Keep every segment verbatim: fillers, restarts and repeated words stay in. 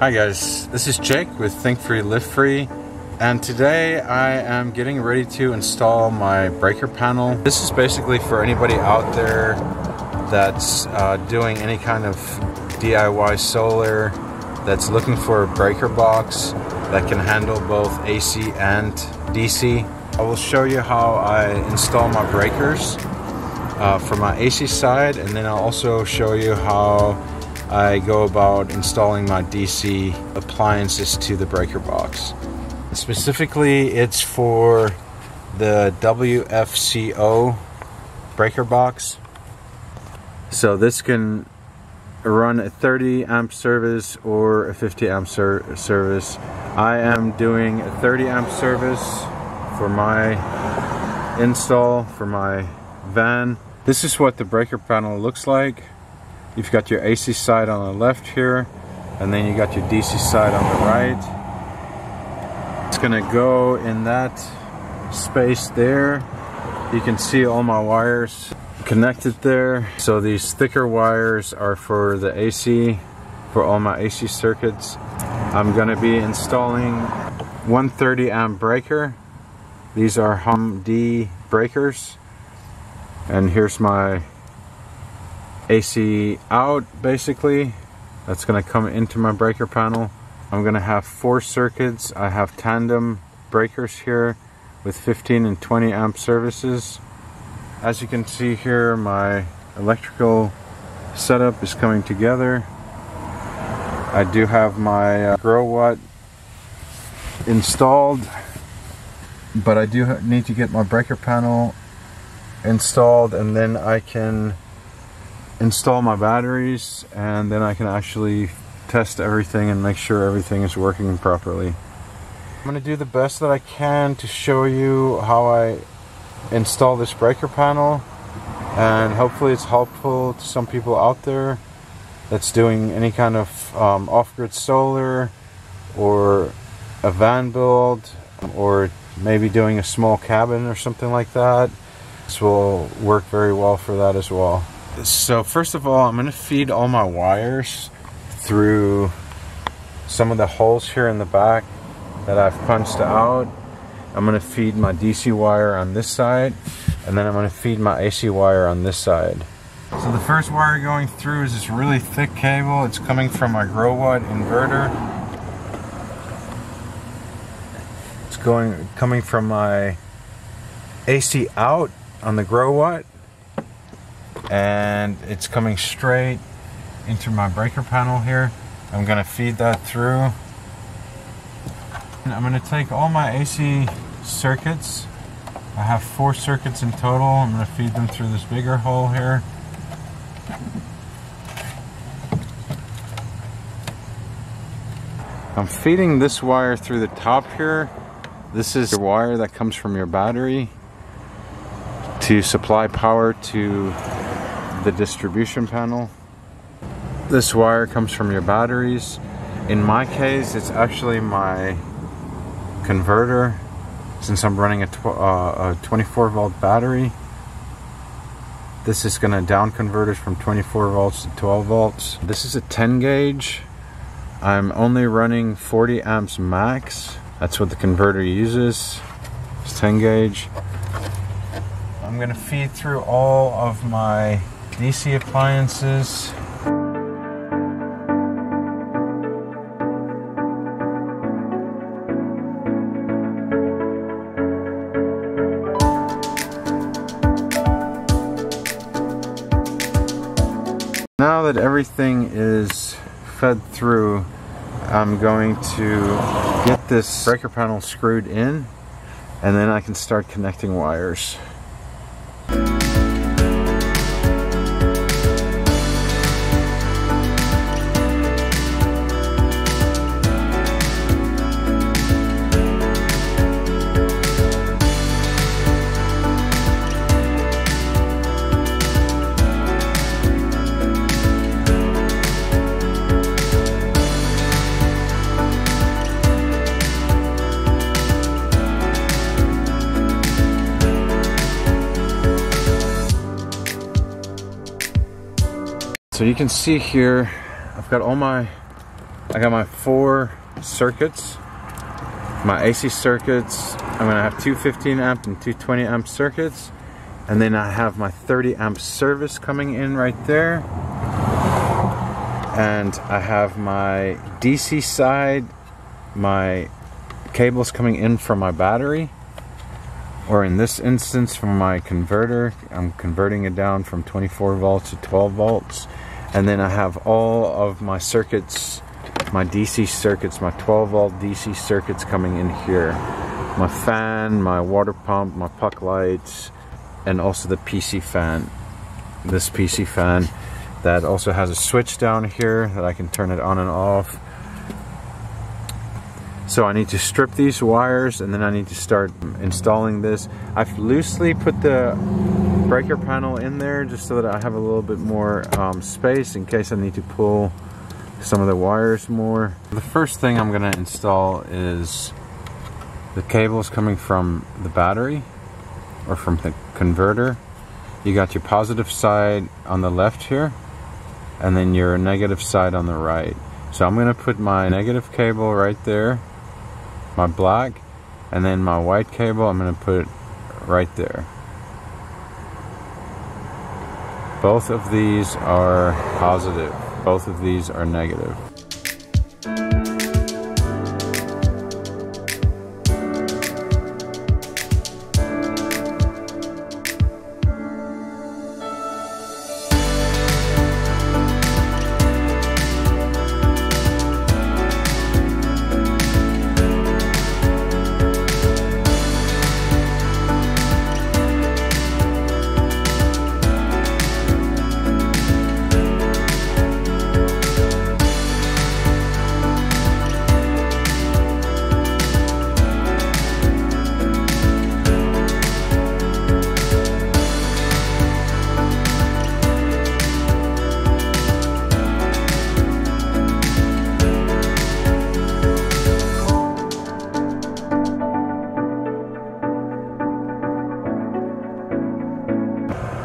Hi guys, this is Jake with Think Free, Live Free, and today I am getting ready to install my breaker panel. This is basically for anybody out there that's uh, doing any kind of D I Y solar, that's looking for a breaker box that can handle both A C and D C. I will show you how I install my breakers uh, for my A C side, and then I'll also show you how I go about installing my D C appliances to the breaker box. Specifically, it's for the W F C O breaker box. So this can run a thirty amp service or a fifty amp ser service. I am doing a thirty amp service for my install, for my van. This is what the breaker panel looks like. You've got your A C side on the left here, and then you got your D C side on the right. It's gonna go in that space there. You can see all my wires connected there. So these thicker wires are for the A C, for all my A C circuits. I'm gonna be installing one thirty amp breaker. These are H O M D breakers. And here's my A C out, basically. That's gonna come into my breaker panel. I'm gonna have four circuits. I have tandem breakers here with fifteen and twenty amp services. As you can see here, my electrical setup is coming together. I do have my uh, Growatt installed, but I do need to get my breaker panel installed, and then I can install my batteries, and then I can actually test everything and make sure everything is working properly. I'm gonna do the best that I can to show you how I install this breaker panel, and hopefully it's helpful to some people out there that's doing any kind of um, off-grid solar or a van build, or maybe doing a small cabin or something like that. This will work very well for that as well. So first of all, I'm going to feed all my wires through some of the holes here in the back that I've punched out. I'm going to feed my D C wire on this side, and then I'm going to feed my A C wire on this side. So the first wire going through is this really thick cable. It's coming from my Growatt inverter. It's going coming from my A C out on the Growatt, and it's coming straight into my breaker panel here. I'm gonna feed that through. And I'm gonna take all my A C circuits. I have four circuits in total. I'm gonna feed them through this bigger hole here. I'm feeding this wire through the top here. This is the wire that comes from your battery to supply power to the distribution panel. This wire comes from your batteries. In my case, it's actually my converter, since I'm running a, tw uh, a twenty-four volt battery. This is gonna down convert it from twenty-four volts to twelve volts. This is a ten gauge. I'm only running forty amps max. That's what the converter uses, it's ten gauge. I'm gonna feed through all of my D C appliances. Now that everything is fed through, I'm going to get this breaker panel screwed in, and then I can start connecting wires. So you can see here, I've got all my I got my four circuits, my A C circuits. I'm gonna have two fifteen amp and two twenty amp circuits, and then I have my thirty amp service coming in right there, and I have my D C side, my cables coming in from my battery, or in this instance from my converter. I'm converting it down from twenty-four volts to twelve volts, and then I have all of my circuits, my D C circuits, my twelve volt D C circuits coming in here. My fan, my water pump, my puck lights, and also the P C fan. This P C fan that also has a switch down here that I can turn it on and off. So I need to strip these wires, and then I need to start installing this. I've loosely put the breaker panel in there just so that I have a little bit more um, space in case I need to pull some of the wires more. The first thing I'm gonna install is the cables coming from the battery or from the converter. You got your positive side on the left here, and then your negative side on the right. So I'm gonna put my negative cable right there, my black, and then my white cable I'm gonna put right there. Both of these are positive. Both of these are negative.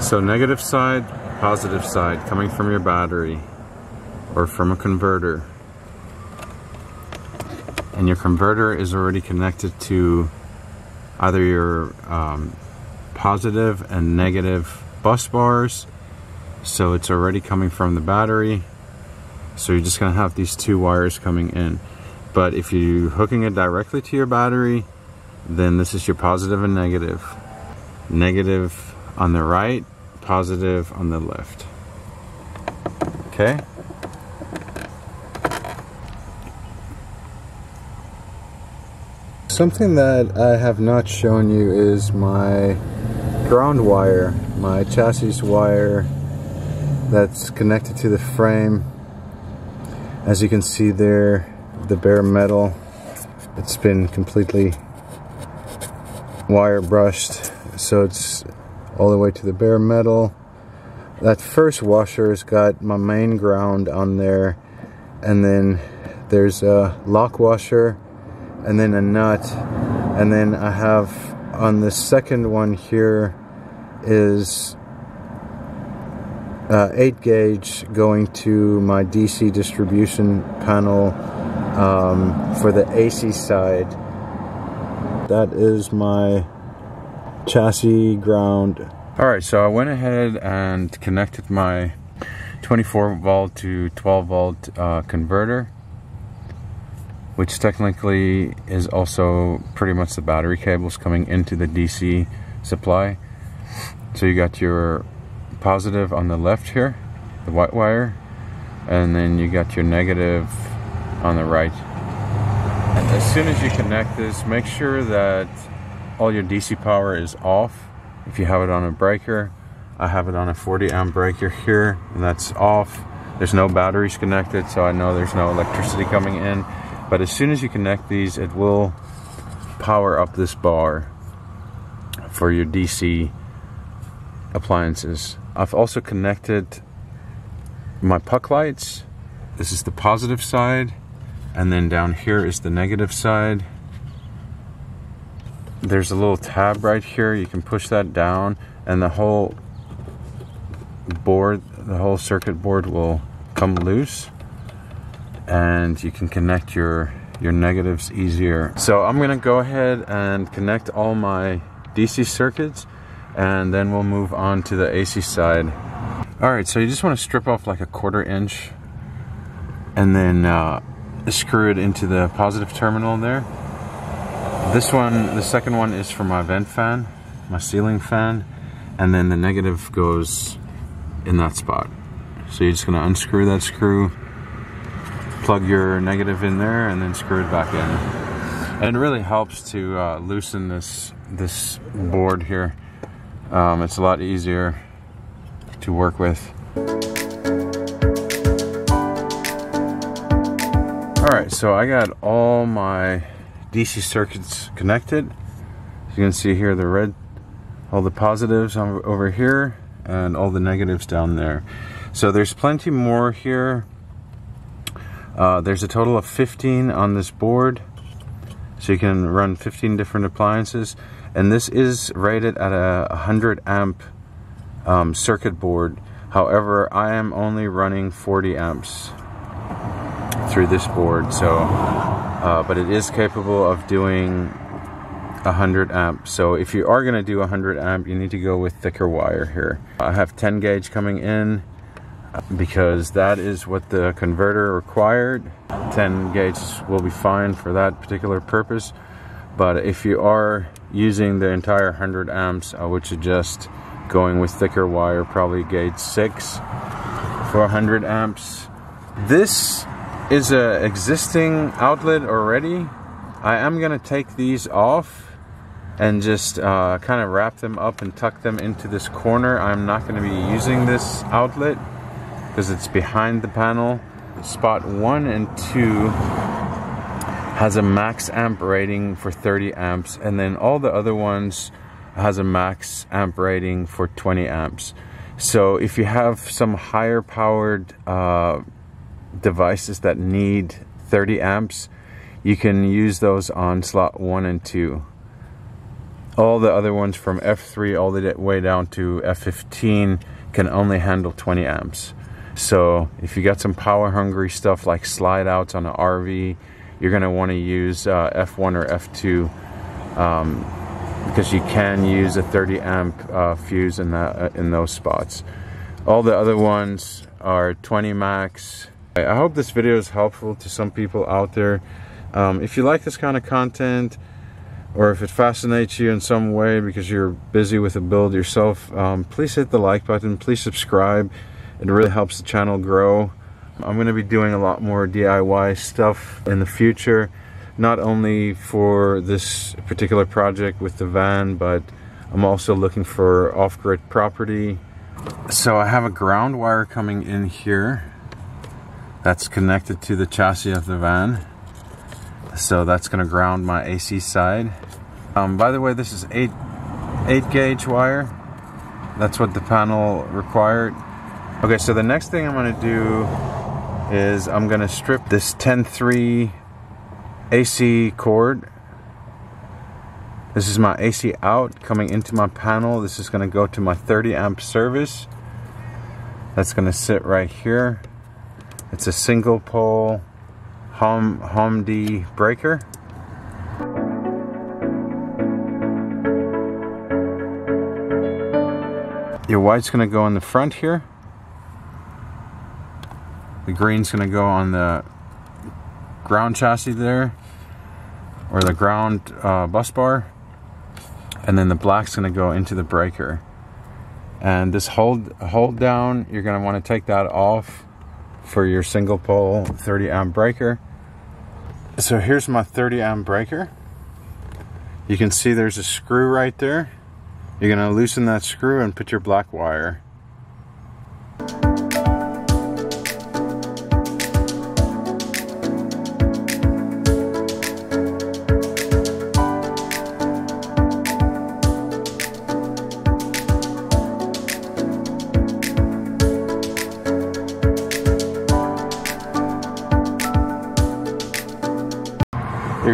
So negative side, positive side, coming from your battery or from a converter. And your converter is already connected to either your um, positive and negative bus bars. So it's already coming from the battery. So you're just gonna have these two wires coming in. But if you're hooking it directly to your battery, then this is your positive and negative. Negative on the right, positive on the left. Okay. Something that I have not shown you is my ground wire, my chassis wire that's connected to the frame. As you can see there, the bare metal, it's been completely wire brushed, so it's all the way to the bare metal. That first washer's got my main ground on there, and then there's a lock washer, and then a nut, and then I have on the second one here is uh, eight gauge going to my D C distribution panel um, for the A C side. That is my chassis ground. Alright, so I went ahead and connected my twenty-four volt to twelve volt uh, converter, which technically is also pretty much the battery cables coming into the D C supply. So you got your positive on the left here, the white wire, and then you got your negative on the right. And as soon as you connect this, make sure that all your D C power is off. If you have it on a breaker, I have it on a forty amp breaker here, and that's off. There's no batteries connected, so I know there's no electricity coming in. But as soon as you connect these, it will power up this bar for your D C appliances. I've also connected my puck lights. This is the positive side, and then down here is the negative side. There's a little tab right here, you can push that down, and the whole board, the whole circuit board will come loose. and you can connect your your negatives easier. So I'm gonna go ahead and connect all my D C circuits, and then we'll move on to the A C side. All right, so you just want to strip off like a quarter inch and then uh, screw it into the positive terminal there. This one, the second one, is for my vent fan, my ceiling fan, and then the negative goes in that spot. So you're just gonna unscrew that screw, plug your negative in there, and then screw it back in. And it really helps to uh, loosen this, this board here. Um, it's a lot easier to work with. All right, so I got all my D C circuits connected. As you can see here, the red, all the positives over here, and all the negatives down there. So there's plenty more here. Uh, there's a total of fifteen on this board. So you can run fifteen different appliances. And this is rated at a one hundred amp um, circuit board. However, I am only running forty amps through this board. So, uh, but it is capable of doing one hundred amp. So if you are going to do one hundred amp, you need to go with thicker wire here. I have ten gauge coming in because that is what the converter required. ten gauge will be fine for that particular purpose. But if you are using the entire one hundred amps, I would suggest going with thicker wire, probably gauge six for one hundred amps. This is an existing outlet already. I am gonna take these off and just uh, kind of wrap them up and tuck them into this corner. I'm not gonna be using this outlet because it's behind the panel. Spot one and two has a max amp rating for thirty amps, and then all the other ones has a max amp rating for twenty amps. So if you have some higher powered uh, devices that need thirty amps, you can use those on slot one and two. All the other ones from F three all the way down to F fifteen can only handle twenty amps. So if you got some power hungry stuff like slide outs on an R V, you're gonna wanna use uh, F one or F two um, because you can use a thirty amp uh, fuse in, that, in those spots. All the other ones are twenty max. I hope this video is helpful to some people out there. Um, if you like this kind of content, or if it fascinates you in some way because you're busy with a build yourself, um, please hit the like button, please subscribe. It really helps the channel grow. I'm gonna be doing a lot more D I Y stuff in the future, not only for this particular project with the van, but I'm also looking for off-grid property. So I have a ground wire coming in here that's connected to the chassis of the van. So that's gonna ground my A C side. Um, by the way, this is eight, eight gauge wire. That's what the panel required. Okay, so the next thing I'm gonna do is I'm gonna strip this ten three A C cord. This is my A C out coming into my panel. This is gonna go to my thirty amp service. That's gonna sit right here. It's a single pole H O M D breaker. Your white's gonna go in the front here. The green's gonna go on the ground chassis there, or the ground uh, bus bar. And then the black's gonna go into the breaker. And this hold, hold down, you're gonna wanna take that off for your single pole thirty amp breaker. So here's my thirty amp breaker. You can see there's a screw right there. You're gonna loosen that screw and put your black wire.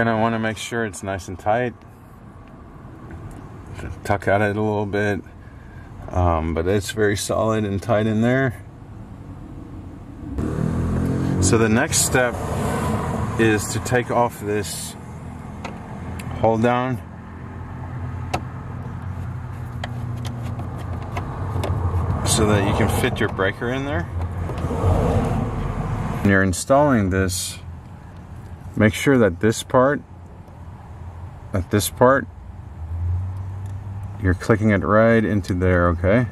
You're gonna wanna make sure it's nice and tight. Tuck at it a little bit, um, but it's very solid and tight in there. So the next step is to take off this hold down. So that you can fit your breaker in there. When you're installing this, make sure that this part, at this part, you're clicking it right into there, okay?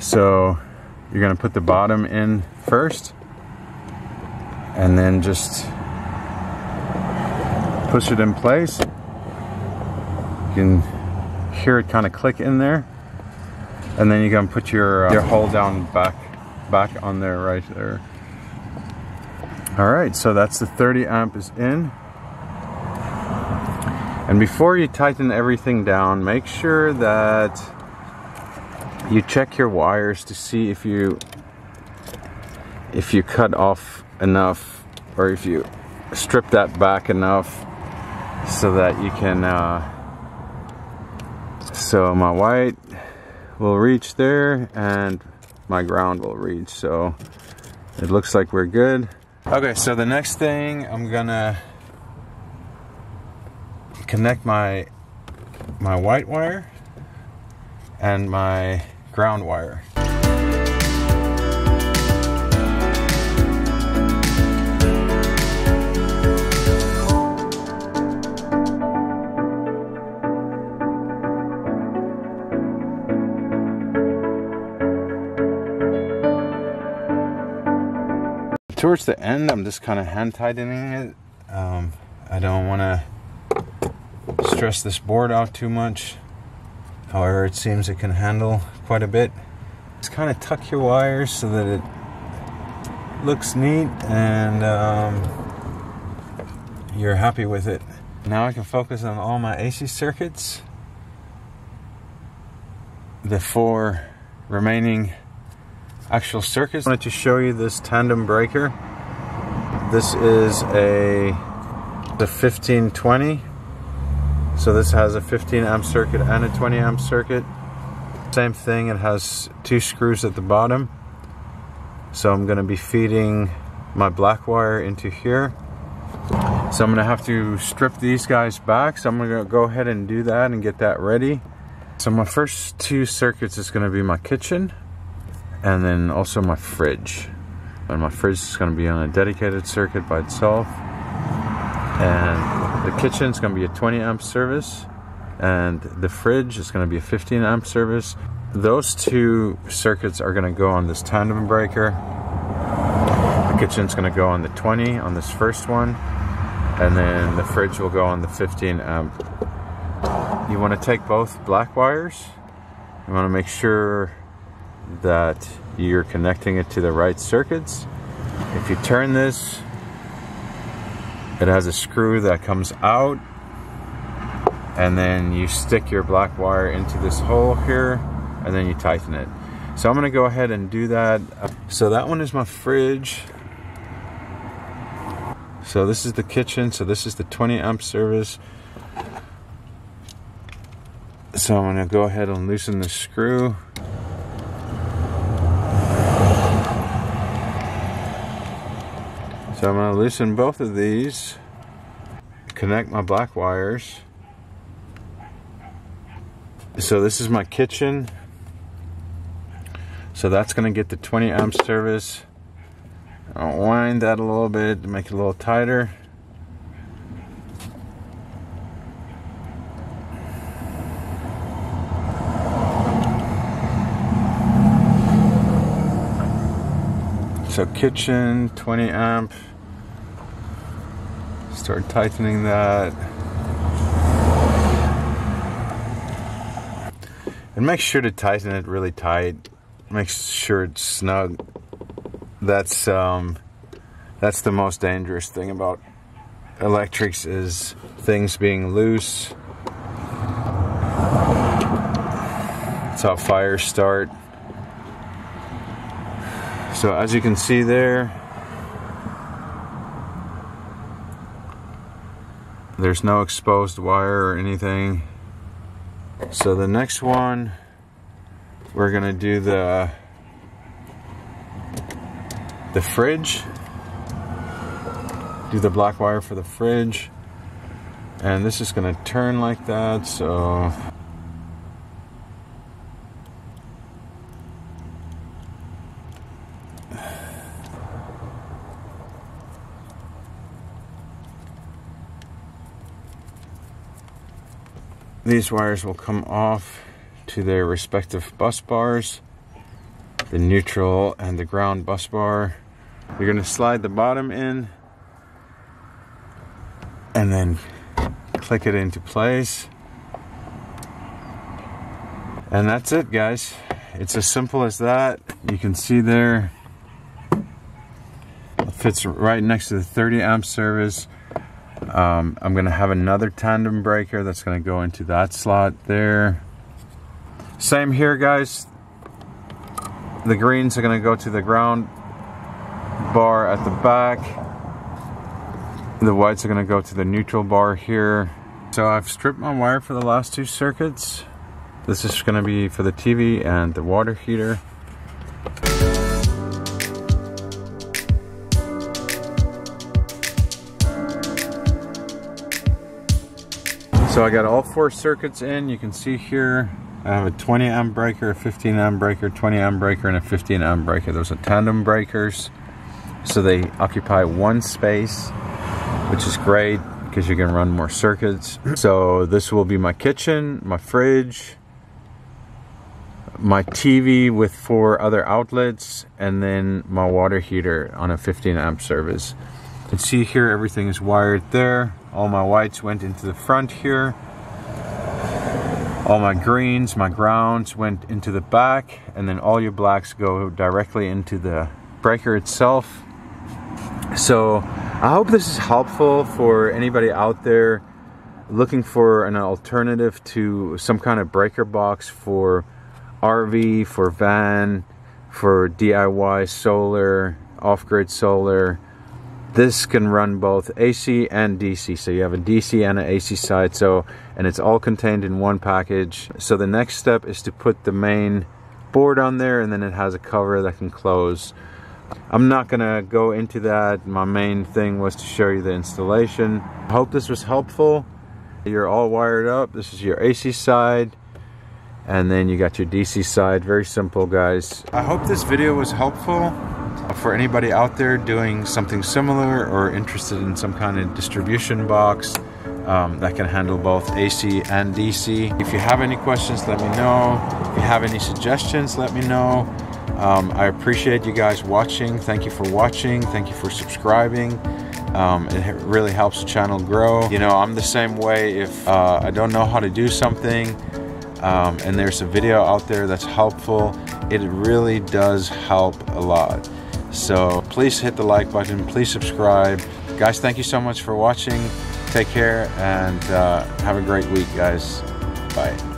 So you're gonna put the bottom in first, and then just push it in place. You can hear it kind of click in there. And then you're gonna put your, uh, your hold down back back on there, right there. All right, so that's the thirty amp is in. And before you tighten everything down, make sure that you check your wires to see if you if you cut off enough, or if you strip that back enough, so that you can. Uh, so my white will reach there and my ground will reach, so it looks like we're good. Okay, so the next thing, I'm gonna connect my my white wire and my ground wire. Towards the end, I'm just kind of hand tightening it. Um, I don't want to stress this board out too much. However, it seems it can handle quite a bit. Just kind of tuck your wires so that it looks neat and um, you're happy with it. Now I can focus on all my A C circuits. The four remaining actual circuits. I wanted to show you this tandem breaker. This is a the fifteen twenty. So this has a fifteen amp circuit and a twenty amp circuit. Same thing, it has two screws at the bottom. So I'm going to be feeding my black wire into here. So I'm going to have to strip these guys back. So I'm going to go ahead and do that and get that ready. So my first two circuits is going to be my kitchen. And then also my fridge. And my fridge is gonna be on a dedicated circuit by itself. And the kitchen is gonna be a twenty amp service. And the fridge is gonna be a fifteen amp service. Those two circuits are gonna go on this tandem breaker. The kitchen's gonna go on the twenty on this first one. And then the fridge will go on the fifteen amp. You wanna take both black wires. You wanna make sure that you're connecting it to the right circuits. If you turn this, it has a screw that comes out, and then you stick your black wire into this hole here, and then you tighten it. So I'm gonna go ahead and do that. So that one is my fridge. So this is the kitchen, so this is the twenty amp service. So I'm gonna go ahead and loosen the screw. So I'm going to loosen both of these, connect my black wires. So this is my kitchen. So that's going to get the twenty amp service. I'll wind that a little bit to make it a little tighter. So kitchen, twenty amp. Start tightening that. And make sure to tighten it really tight. Make sure it's snug. That's um that's the most dangerous thing about electrics, is things being loose. That's how fires start. So as you can see there, there's no exposed wire or anything. So the next one, we're gonna do the the fridge. do the black wire for the fridge. And this is going to turn like that, so... these wires will come off to their respective bus bars, the neutral and the ground bus bar. You're going to slide the bottom in and then click it into place. And that's it, guys. It's as simple as that. You can see there, it fits right next to the thirty amp service. Um, I'm going to have another tandem breaker that's going to go into that slot there. Same here, guys. The greens are going to go to the ground bar at the back. The whites are going to go to the neutral bar here. So I've stripped my wire for the last two circuits. This is going to be for the T V and the water heater. So I got all four circuits in. You can see here I have a twenty amp breaker, a fifteen amp breaker, twenty amp breaker, and a fifteen amp breaker. Those are tandem breakers. So they occupy one space, which is great because you can run more circuits. So this will be my kitchen, my fridge, my T V with four other outlets, and then my water heater on a fifteen amp service. You can see here everything is wired there. All my whites went into the front here. All my greens, my grounds went into the back, and then all your blacks go directly into the breaker itself. So I hope this is helpful for anybody out there looking for an alternative to some kind of breaker box for R V, for van, for D I Y solar, off-grid solar. This can run both A C and D C, so you have a D C and an A C side, so, and it's all contained in one package. So the next step is to put the main board on there, and then it has a cover that can close. I'm not gonna go into that. My main thing was to show you the installation. I hope this was helpful. You're all wired up. This is your A C side, and then you got your D C side. Very simple, guys. I hope this video was helpful for anybody out there doing something similar or interested in some kind of distribution box um, that can handle both A C and D C. If you have any questions, let me know. If you have any suggestions, let me know. Um, I appreciate you guys watching. Thank you for watching. Thank you for subscribing. Um, it really helps the channel grow. You know, I'm the same way. If uh, I don't know how to do something, um, and there's a video out there that's helpful, it really does help a lot. So please hit the like button, please subscribe. Guys, thank you so much for watching. Take care and uh, have a great week, guys. Bye.